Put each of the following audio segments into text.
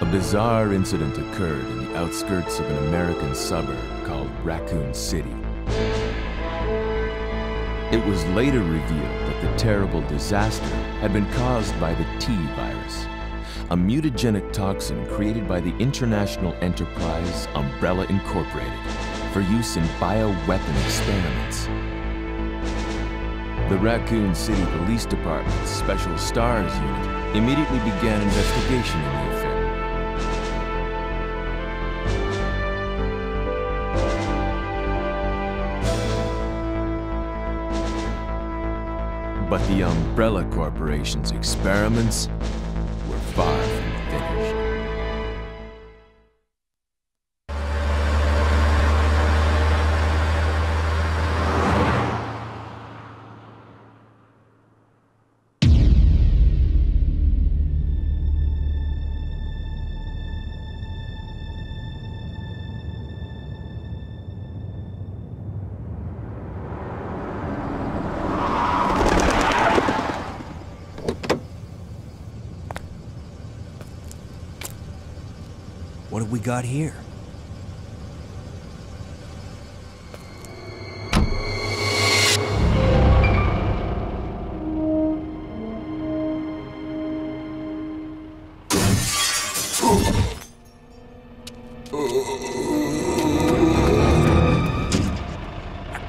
A bizarre incident occurred in the outskirts of an American suburb called Raccoon City. It was later revealed that the terrible disaster had been caused by the T virus, a mutagenic toxin created by the international enterprise Umbrella Incorporated for use in bioweapon experiments. The Raccoon City Police Department's Special Stars Unit immediately began investigation in the affair. But the Umbrella Corporation's experiments were far from finished. What have we got here?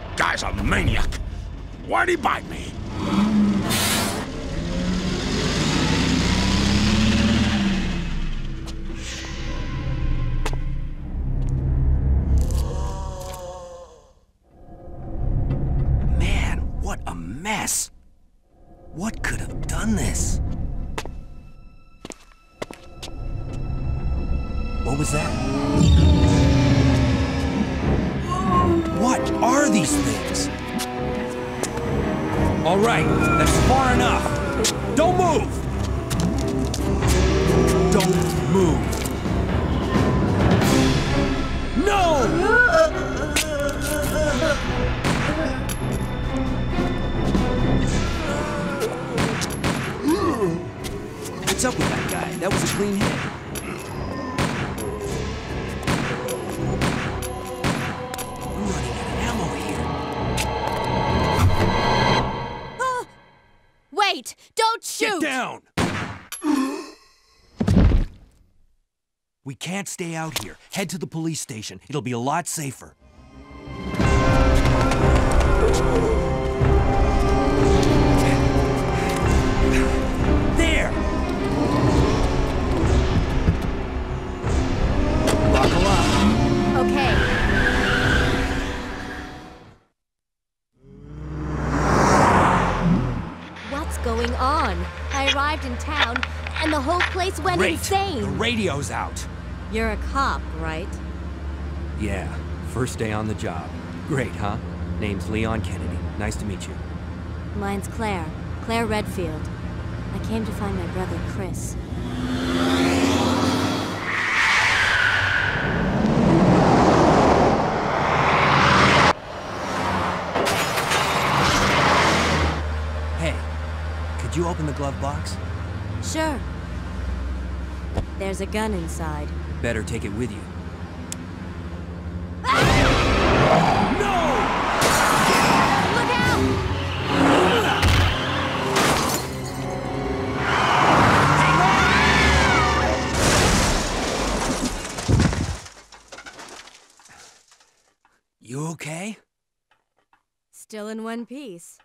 That guy's a maniac. Why'd he bite me? Mess. What could have done this? What was that? What are these things? All right, that's far enough. Don't move! Don't move. No! What's up with that guy? That was a clean hit. We're running out of ammo here. Oh. Wait! Don't shoot! Get down! We can't stay out here. Head to the police station. It'll be a lot safer. In town, and the whole place went insane. The radio's out. You're a cop, right? Yeah, first day on the job. Great, huh? Name's Leon Kennedy. Nice to meet you. Mine's Claire. Claire Redfield. I came to find my brother, Chris. Hey, Could you open the glove box? Sure. There's a gun inside. Better take it with you. You okay? Still in one piece.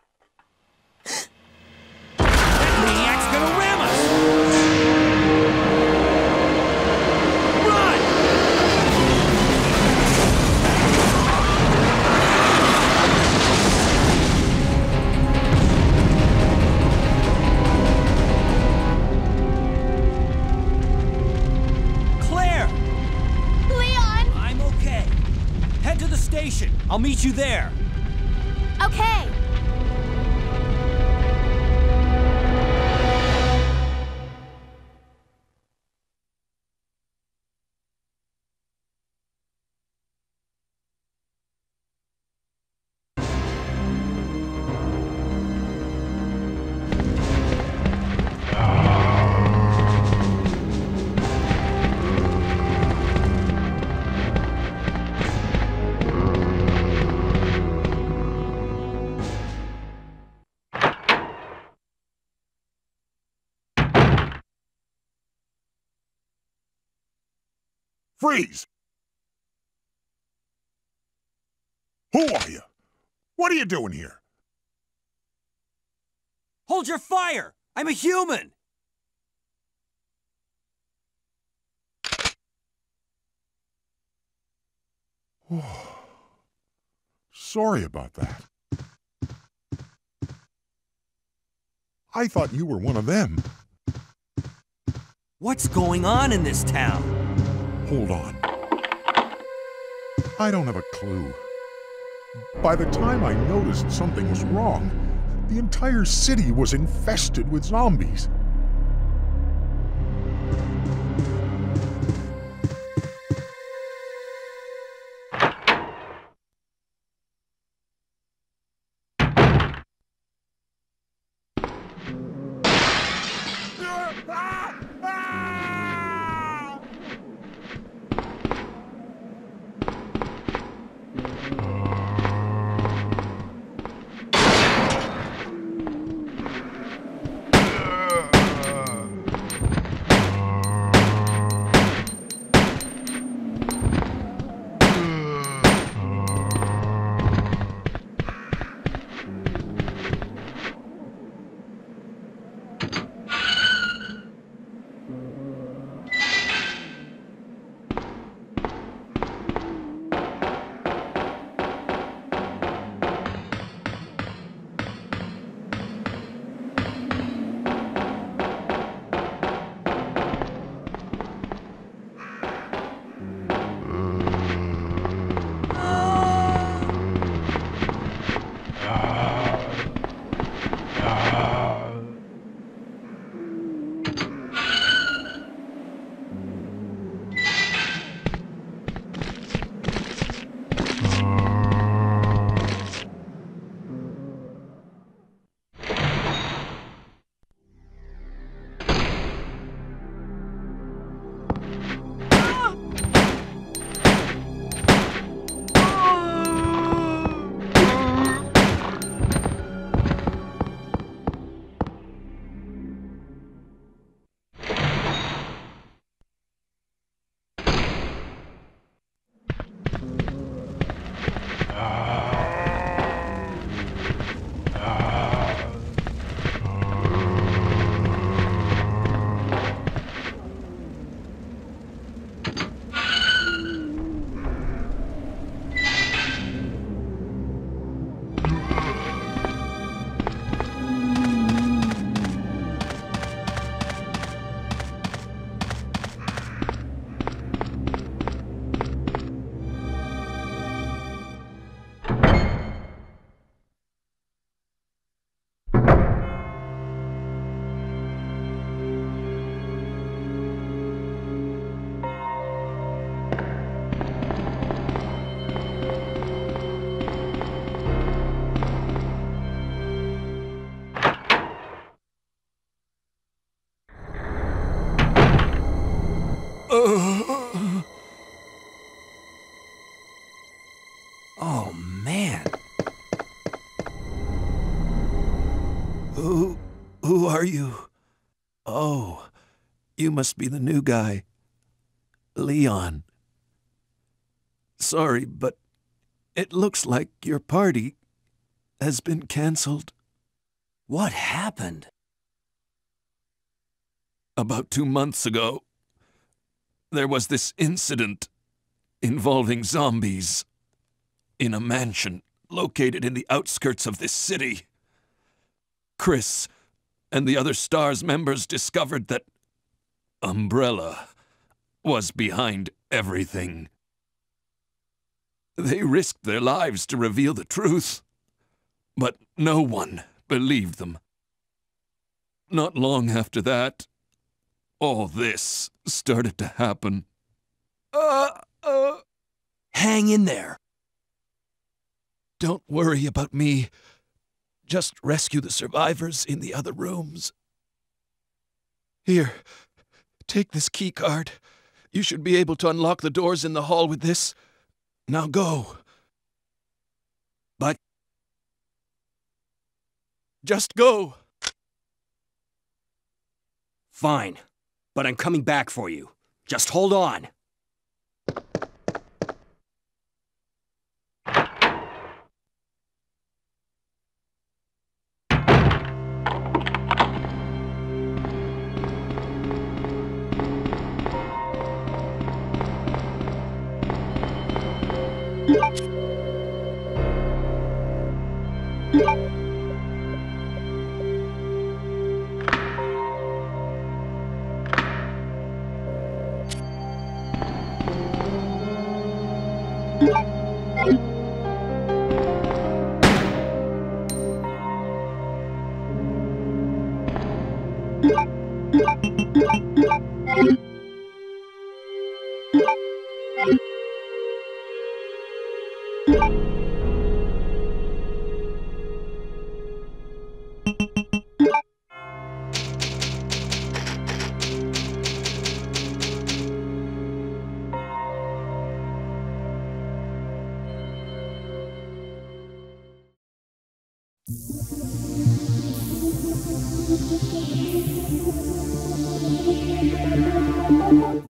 That maniac's gonna ram us! Run! Claire! Leon! I'm okay. Head to the station. I'll meet you there. Okay. Freeze! Who are you? What are you doing here? Hold your fire! I'm a human! Sorry about that. I thought you were one of them. What's going on in this town? Hold on. I don't have a clue. By the time I noticed something was wrong, the entire city was infested with zombies. Who are you? Oh, you must be the new guy. Leon. Sorry, but it looks like your party has been canceled. What happened? About 2 months ago, there was this incident involving zombies in a mansion located in the outskirts of this city. Chris and the other Stars members discovered that Umbrella was behind everything. They risked their lives to reveal the truth, but no one believed them. Not long after that, all this started to happen. Hang in there. Don't worry about me. Just rescue the survivors in the other rooms. Here, take this key card. You should be able to unlock the doors in the hall with this. Now go. But just go. Fine, but I'm coming back for you. Just hold on.